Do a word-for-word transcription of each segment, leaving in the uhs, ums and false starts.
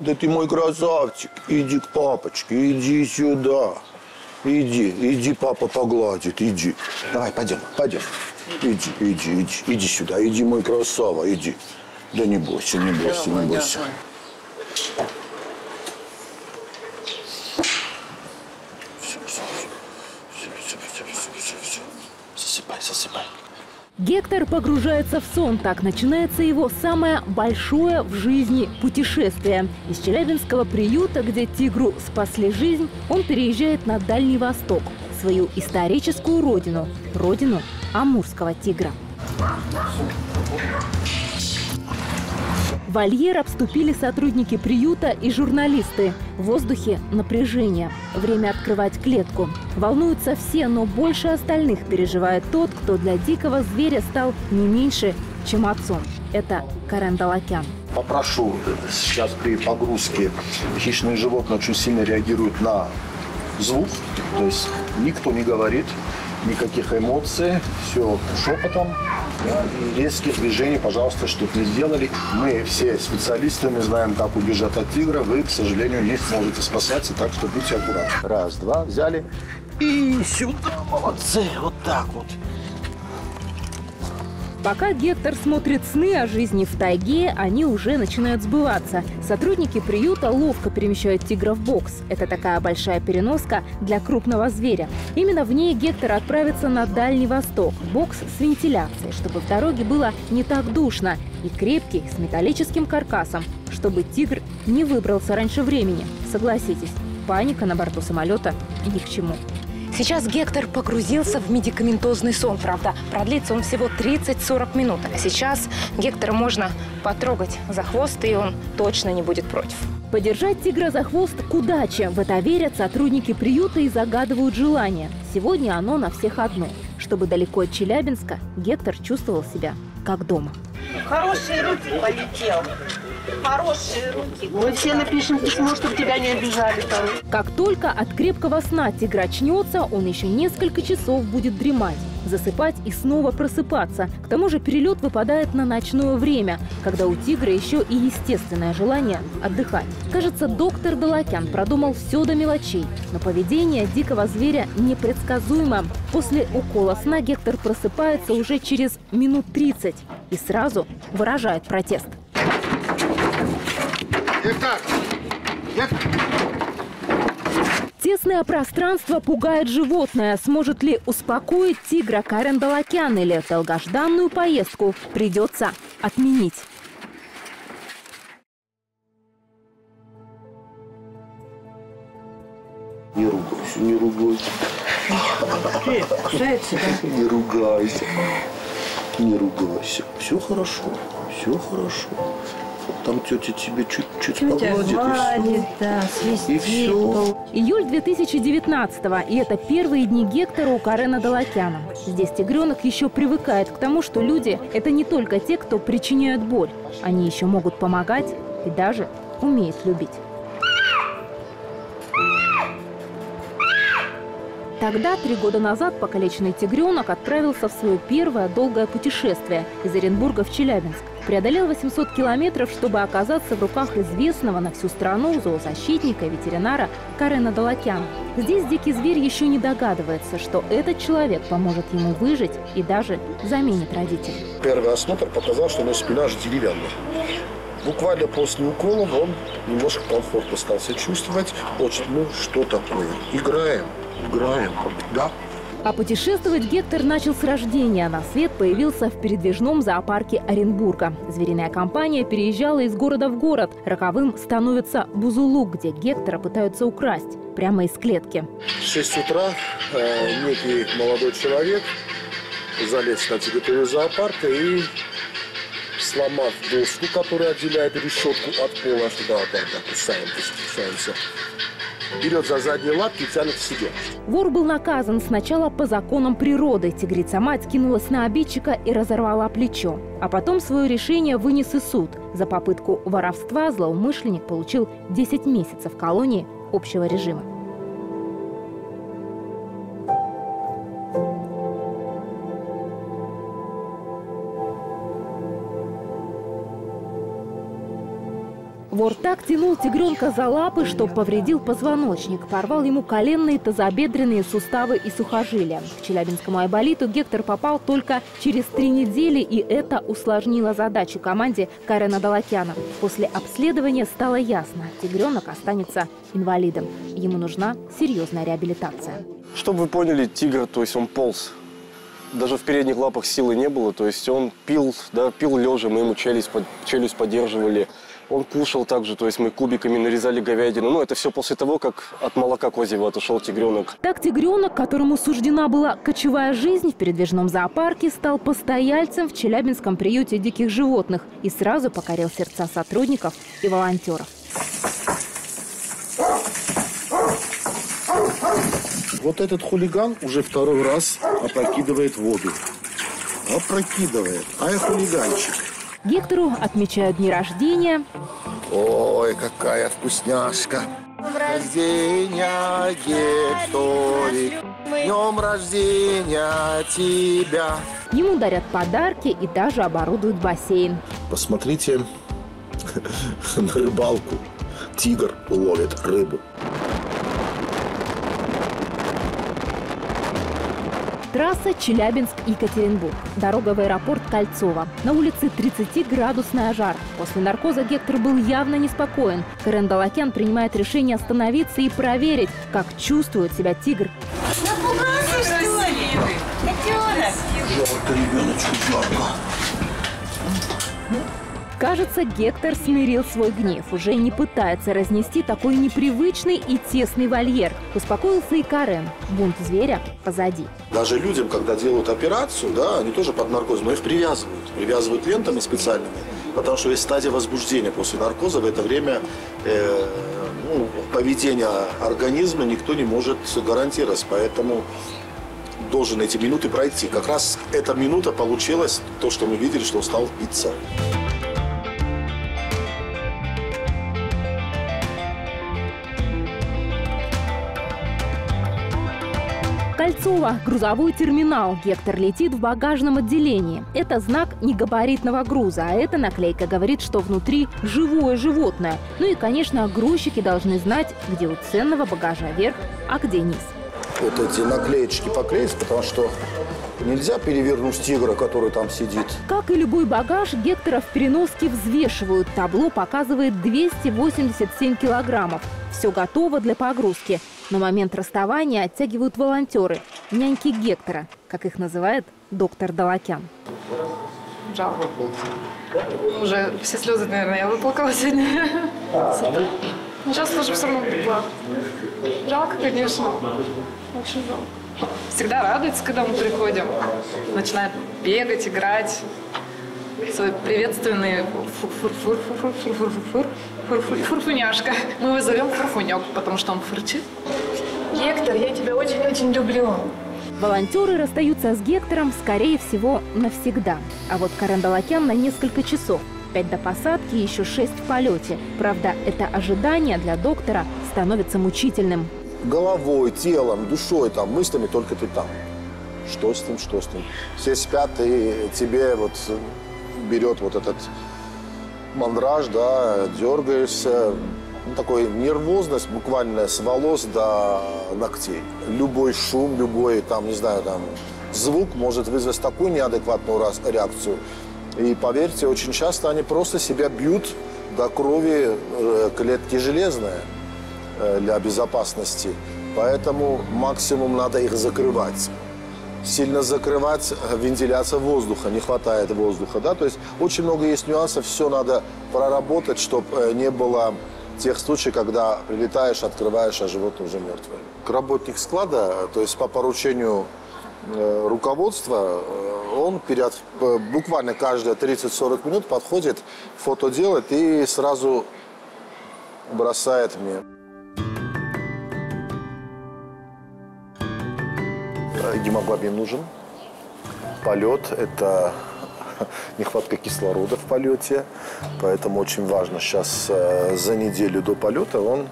Да ты мой красавчик, иди к папочке, иди сюда. Иди, иди, папа погладит, иди. Давай, пойдем, пойдем. Иди, иди, иди, иди сюда, иди, мой красава, иди. Да не бойся, не бойся, не бойся. Гектор погружается в сон. Так начинается его самое большое в жизни путешествие. Из Челябинского приюта, где тигру спасли жизнь, он переезжает на Дальний Восток, свою историческую родину, родину амурского тигра. Вольер обступили сотрудники приюта и журналисты. В воздухе напряжение. Время открывать клетку. Волнуются все, но больше остальных переживает тот, кто для дикого зверя стал не меньше, чем отцом. Это Карен Даллакян. Попрошу, сейчас при погрузке хищные животные очень сильно реагируют на звук. То есть никто не говорит, никаких эмоций, все шепотом. Резкие движения, пожалуйста, чтобы не сделали. Мы все специалисты, мы знаем, как убежать от тигра. Вы, к сожалению, не сможете спасаться, так что будьте аккуратны. Раз, два, взяли. И сюда, молодцы, вот так вот. Пока Гектор смотрит сны о жизни в тайге, они уже начинают сбываться. Сотрудники приюта ловко перемещают тигра в бокс. Это такая большая переноска для крупного зверя. Именно в ней Гектор отправится на Дальний Восток. Бокс с вентиляцией, чтобы в дороге было не так душно. И крепкий, с металлическим каркасом, чтобы тигр не выбрался раньше времени. Согласитесь, паника на борту самолета ни к чему. Сейчас Гектор погрузился в медикаментозный сон, правда, продлится он всего тридцать-сорок минут. А сейчас Гектора можно потрогать за хвост, и он точно не будет против. Подержать тигра за хвост к удаче. В это верят сотрудники приюта и загадывают желание. Сегодня оно на всех одно. Чтобы далеко от Челябинска Гектор чувствовал себя как дома. Хорошие руки полетел. Хорошие руки. Мы все напишем письмо, чтобы тебя не обижали. Как только от крепкого сна тигр очнется, он еще несколько часов будет дремать, засыпать и снова просыпаться. К тому же перелет выпадает на ночное время, когда у тигра еще и естественное желание отдыхать. Кажется, доктор Даллакян продумал все до мелочей, но поведение дикого зверя непредсказуемо. После укола сна Гектор просыпается уже через минут тридцать и сразу выражает протест. Итак, тесное пространство пугает животное. Сможет ли успокоить тигра Карен Даллакян, или долгожданную поездку придется отменить? Не ругайся, не ругайся. Эй, что это? Не ругайся. Не ругайся. Все хорошо, все хорошо. Там тетя тебе чуть-чуть погладит, гладит, да, свистит. И все. июль две тысячи девятнадцатого. И это первые дни Гектора у Карена Даллакяна. Здесь тигренок еще привыкает к тому, что люди – это не только те, кто причиняют боль. Они еще могут помогать и даже умеют любить. Тогда, три года назад, покалеченный тигренок отправился в свое первое долгое путешествие из Оренбурга в Челябинск. Преодолел восемьсот километров, чтобы оказаться в руках известного на всю страну зоозащитника и ветеринара Карена Даллакяна. Здесь дикий зверь еще не догадывается, что этот человек поможет ему выжить и даже заменит родителей. Первый осмотр показал, что у него спина аж деревянная. Буквально после укола он немножко комфортно стал себя чувствовать. Очень, ну, что такое? Играем. Играем, да. А путешествовать Гектор начал с рождения. На свет появился в передвижном зоопарке Оренбурга. Звериная компания переезжала из города в город. Роковым становится Бузулук, где Гектора пытаются украсть прямо из клетки. В шесть утра э, некий молодой человек залез на территорию зоопарка и, сломав доску, которая отделяет решетку от пола, сюда, да, да, кусаемся, кусаемся. Берет за задние лапки и тянет в себя. Вор был наказан сначала по законам природы. Тигрица-мать кинулась на обидчика и разорвала плечо. А потом свое решение вынес и суд. За попытку воровства злоумышленник получил десять месяцев колонии общего режима. Вор так тянул тигренка за лапы, что повредил позвоночник, порвал ему коленные, тазобедренные суставы и сухожилия. К челябинскому айболиту Гектор попал только через три недели, и это усложнило задачу команде Карена Даллакяна. После обследования стало ясно – тигренок останется инвалидом. Ему нужна серьезная реабилитация. Чтобы вы поняли, тигр, то есть он полз. Даже в передних лапах силы не было, то есть он пил, да, пил лежа, мы ему челюсть, челюсть поддерживали. Он кушал также, то есть мы кубиками нарезали говядину. Но это все после того, как от молока козьего отошел тигренок. Так тигренок, которому суждена была кочевая жизнь в передвижном зоопарке, стал постояльцем в челябинском приюте диких животных и сразу покорил сердца сотрудников и волонтеров. Вот этот хулиган уже второй раз опрокидывает воду. Опрокидывает. Ай, хулиганчик. Гектору отмечают дни рождения. Ой, какая вкусняшка. Днем рождения, Гекторик. Днем рождения тебя. Ему дарят подарки и даже оборудуют бассейн. Посмотрите на рыбалку. Тигр ловит рыбу. Трасса Челябинск-Екатеринбург. Дорога в аэропорт Кольцово. На улице тридцатиградусный жар. После наркоза Гектор был явно неспокоен. Карен Даллакян принимает решение остановиться и проверить, как чувствует себя тигр. Напугался, что ли? Жарко, ребеночку, жарко. Кажется, Гектор смирил свой гнев. Уже не пытается разнести такой непривычный и тесный вольер. Успокоился и Карен. Бунт зверя позади. Даже людям, когда делают операцию, да, они тоже под наркозом, но их привязывают. Привязывают лентами специальными, потому что есть стадия возбуждения после наркоза. В это время э, ну, поведение организма никто не может гарантировать. Поэтому должен эти минуты пройти. Как раз эта минута получилась, то, что мы видели, что он стал биться. Кольцово – грузовой терминал. Гектор летит в багажном отделении. Это знак негабаритного груза, а эта наклейка говорит, что внутри живое животное. Ну и, конечно, грузчики должны знать, где у ценного багажа верх, а где низ. Вот эти наклеечки поклеить, потому что нельзя перевернуть тигра, который там сидит. Как и любой багаж, Гектора в переноске взвешивают. Табло показывает двести восемьдесят семь килограммов. Все готово для погрузки. На момент расставания оттягивают волонтеры, няньки Гектора, как их называет доктор Даллакян. Жалко. Уже все слезы, наверное, я выплакала сегодня. Сейчас тоже все равно выплакала. Жалко, конечно. Очень жалко. Всегда радуется, когда мы приходим. Начинают бегать, играть. Свой приветственный фурфуняшка. Мы его зовем фурфунек, потому что он фурчит. Гектор, я тебя очень-очень люблю. Волонтеры расстаются с Гектором, скорее всего, навсегда. А вот Карен Даллакян на несколько часов. Пять до посадки, еще шесть в полете. Правда, это ожидание для доктора становится мучительным. Головой, телом, душой, там, мыслями только ты там. Что с ним, что с ним. Все спят, и тебе вот берет вот этот мандраж, да, дергаешься. Ну, такой нервозность буквально с волос до ногтей. Любой шум, любой, там, не знаю, там, звук может вызвать такую неадекватную реакцию. И поверьте, очень часто они просто себя бьют до крови клетки железные для безопасности. Поэтому максимум надо их закрывать. Сильно закрывать, вентиляция воздуха, не хватает воздуха, да, то есть очень много есть нюансов, все надо проработать, чтобы не было тех случаев, когда прилетаешь, открываешь, а животное уже мертвое. Работник склада, то есть по поручению э, руководства, он перед, буквально каждые тридцать-сорок минут подходит, фото делает и сразу бросает мне. Гемоглобин нужен. Полет – это нехватка кислорода в полете, поэтому очень важно сейчас за неделю до полета он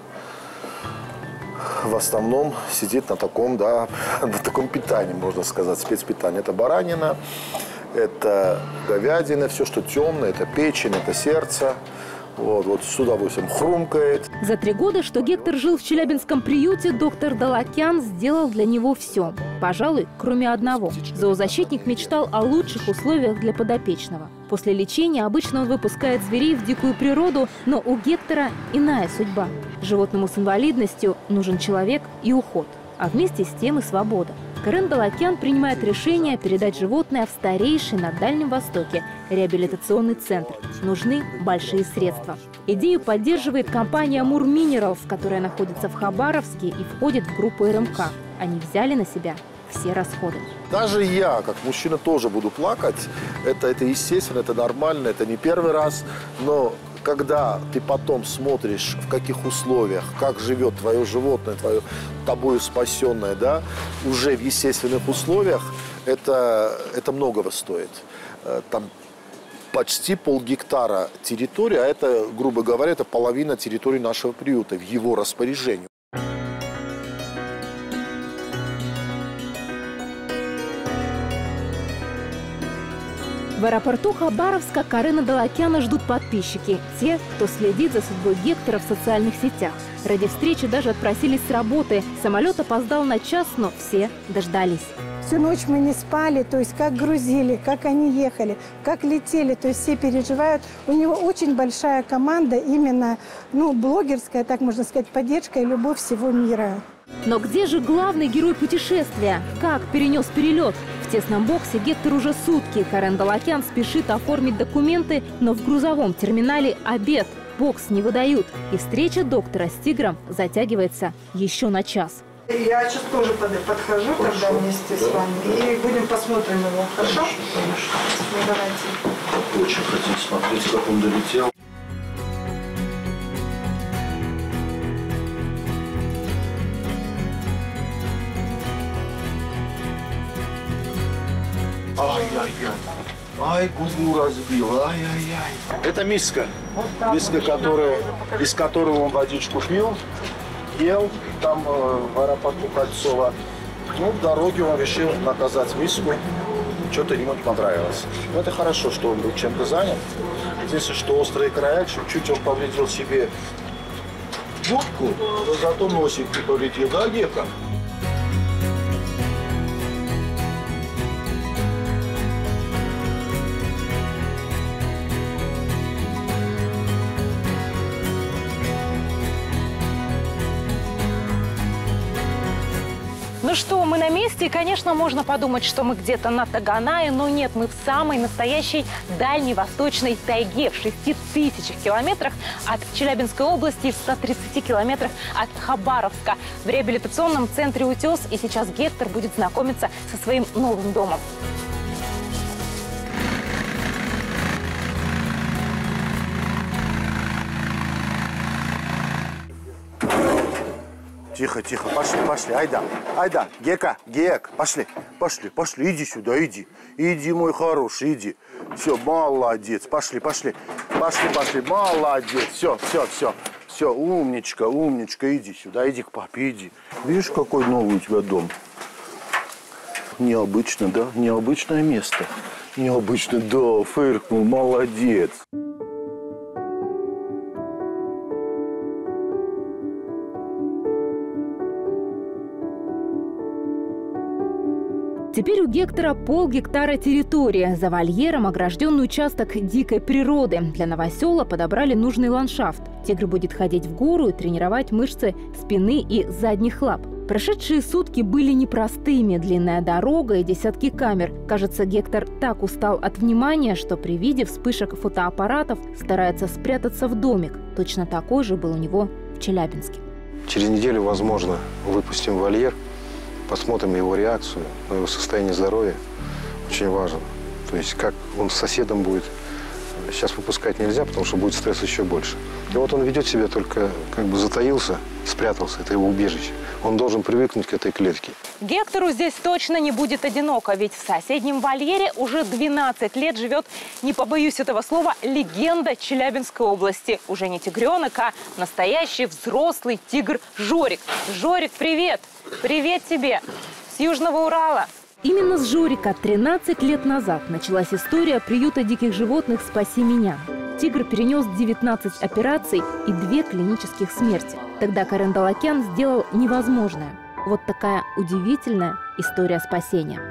в основном сидит на таком, да, на таком питании, можно сказать, спецпитании. Это баранина, это говядина, все, что темное, это печень, это сердце. Вот, вот с удовольствием хрумкает. За три года, что Гектор жил в челябинском приюте, доктор Даллакян сделал для него все. Пожалуй, кроме одного. Зоозащитник мечтал о лучших условиях для подопечного. После лечения обычно он выпускает зверей в дикую природу, но у Гектора иная судьба. Животному с инвалидностью нужен человек и уход, а вместе с тем и свобода. Карен Даллакян принимает решение передать животное в старейший на Дальнем Востоке реабилитационный центр. Нужны большие средства. Идею поддерживает компания «Амур Минералс», которая находится в Хабаровске и входит в группу Р М К. Они взяли на себя все расходы. Даже я, как мужчина, тоже буду плакать. Это, это естественно, это нормально, это не первый раз. Но когда ты потом смотришь, в каких условиях, как живет твое животное, твое тобою спасенное, да, уже в естественных условиях, это, это многого стоит. Там почти полгектара территории, а это, грубо говоря, это половина территории нашего приюта в его распоряжении. В аэропорту Хабаровска Карена Даллакяна ждут подписчики, те, кто следит за судьбой Гектора в социальных сетях. Ради встречи даже отпросились с работы. Самолет опоздал на час, но все дождались. Всю ночь мы не спали, то есть как грузили, как они ехали, как летели, то есть все переживают. У него очень большая команда, именно ну, блогерская, так можно сказать, поддержка и любовь всего мира. Но где же главный герой путешествия? Как перенес перелет? В тесном боксе Гектор уже сутки. Карен Даллакян спешит оформить документы, но в грузовом терминале обед. Бокс не выдают. И встреча доктора с тигром затягивается еще на час. Я сейчас тоже подхожу тогда вместе с вами и будем посмотрим его. Хорошо? Конечно. Очень хотим смотреть, как он долетел. Ай-яй-яй. Ай, губу разбил. Ай-яй-яй. Это миска. Миска, которая, из которой он водичку пил, ел. Там э, в аэропорту Кольцово. Ну, в дороге он решил наказать миску. Что-то ему не понравилось. Но это хорошо, что он был чем-то занят. Единственное, что острые края, чуть-чуть он повредил себе губку, но зато носик не повредил. Да, Гектор? Ну что, мы на месте, и, конечно, можно подумать, что мы где-то на Таганае, но нет, мы в самой настоящей дальневосточной тайге в шести тысячах километрах от Челябинской области и в ста тридцати километрах от Хабаровска. В реабилитационном центре «Утес», и сейчас Гектор будет знакомиться со своим новым домом. Тихо, тихо, пошли, пошли, айда, айда, Гека, Гек, пошли, пошли, пошли, иди сюда, иди, иди, мой хороший, иди, все, молодец, пошли, пошли, пошли, пошли, молодец, все, все, все, все, умничка, умничка, иди сюда, иди к папе, иди. Видишь, какой новый у тебя дом? Необычно, да, необычное место, необычно, да, фыркнул, молодец. Теперь у Гектора полгектара территории. За вольером огражденный участок дикой природы. Для новосела подобрали нужный ландшафт. Тигр будет ходить в гору и тренировать мышцы спины и задних лап. Прошедшие сутки были непростыми. Длинная дорога и десятки камер. Кажется, Гектор так устал от внимания, что при виде вспышек фотоаппаратов старается спрятаться в домик. Точно такой же был у него в Челябинске. Через неделю, возможно, выпустим вольер. Посмотрим его реакцию, его состояние здоровья очень важно. То есть как он с соседом будет. Сейчас выпускать нельзя, потому что будет стресс еще больше. И вот он ведет себя только, как бы затаился, спрятался, это его убежище. Он должен привыкнуть к этой клетке. Гектору здесь точно не будет одиноко, ведь в соседнем вольере уже двенадцать лет живет, не побоюсь этого слова, легенда Челябинской области. Уже не тигренок, а настоящий взрослый тигр Жорик. Жорик, привет! Привет тебе! С Южного Урала! Именно с Жорика тринадцать лет назад началась история приюта диких животных «Спаси меня». «Тигр» перенес девятнадцать операций и две клинических смерти. Тогда Карен Даллакян сделал невозможное. Вот такая удивительная история спасения.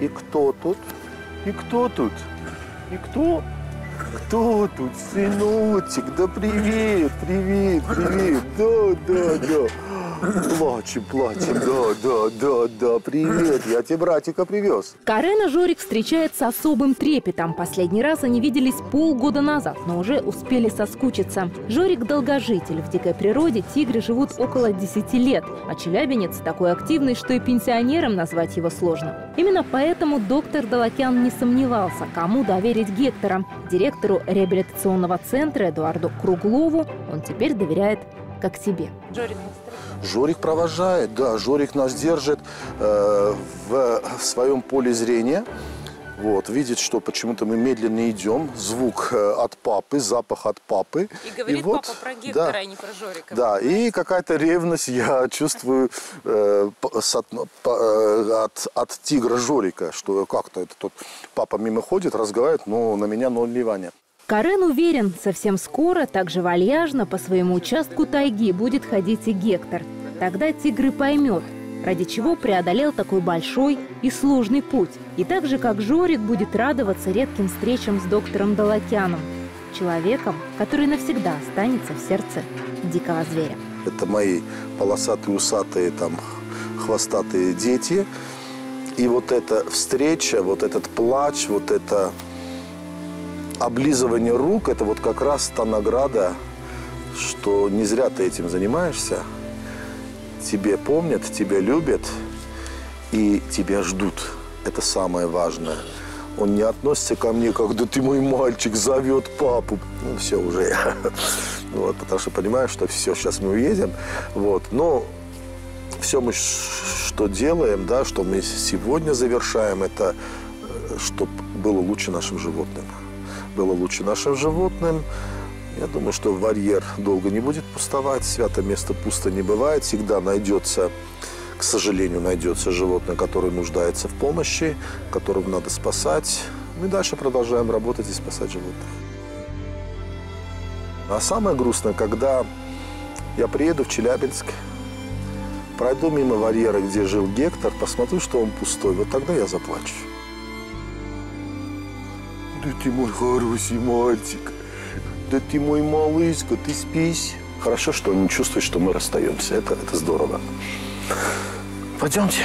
И кто тут? И кто тут? И кто? Кто тут? Сыночек, да привет, привет, привет. Да, да, да. Плачем, плачем, да, да, да, да. Привет, я тебе братика привез. Карена Жорик встречает с особым трепетом. Последний раз они виделись полгода назад, но уже успели соскучиться. Жорик – долгожитель. В дикой природе тигры живут около десяти лет. А челябинец такой активный, что и пенсионером назвать его сложно. Именно поэтому доктор Даллакян не сомневался, кому доверить Гектора. Директору реабилитационного центра Эдуарду Круглову он теперь доверяет как себе. Жорик, Жорик провожает, да, Жорик нас держит э, в, в своем поле зрения. Вот, видит, что почему-то мы медленно идем, звук от папы, запах от папы. И говорит и вот, папа про Гектора, да, а не про Жорика. Да, и какая-то ревность я чувствую э, от, от, от тигра Жорика, что как-то это тот папа мимо ходит, разговаривает, но на меня ноль внимания. Карен уверен, совсем скоро, также вальяжно по своему участку тайги будет ходить и Гектор. Тогда тигр поймет, ради чего преодолел такой большой и сложный путь. И так же, как Жорик, будет радоваться редким встречам с доктором Даллакяном, человеком, который навсегда останется в сердце дикого зверя. Это мои полосатые, усатые, там, хвостатые дети. И вот эта встреча, вот этот плач, вот это облизывание рук, это вот как раз та награда, что не зря ты этим занимаешься. Тебе помнят, тебя любят и тебя ждут. Это самое важное. Он не относится ко мне, как «да ты мой мальчик, зовет папу». Ну, все уже. Вот, потому что понимаю, что все, сейчас мы уедем. Вот. Но все мы что делаем, да, что мы сегодня завершаем, это чтобы было лучше нашим животным. Было лучше нашим животным. Я думаю, что вольер долго не будет пустовать, свято место пусто не бывает. Всегда найдется, к сожалению, найдется животное, которое нуждается в помощи, которого надо спасать. Мы дальше продолжаем работать и спасать животных. А самое грустное, когда я приеду в Челябинск, пройду мимо вольера, где жил Гектор, посмотрю, что он пустой, вот тогда я заплачу. Да ты мой хороший мальчик. Да ты мой малышка, ты спись. Хорошо, что он не чувствует, что мы расстаемся. Это, это здорово. Пойдемте.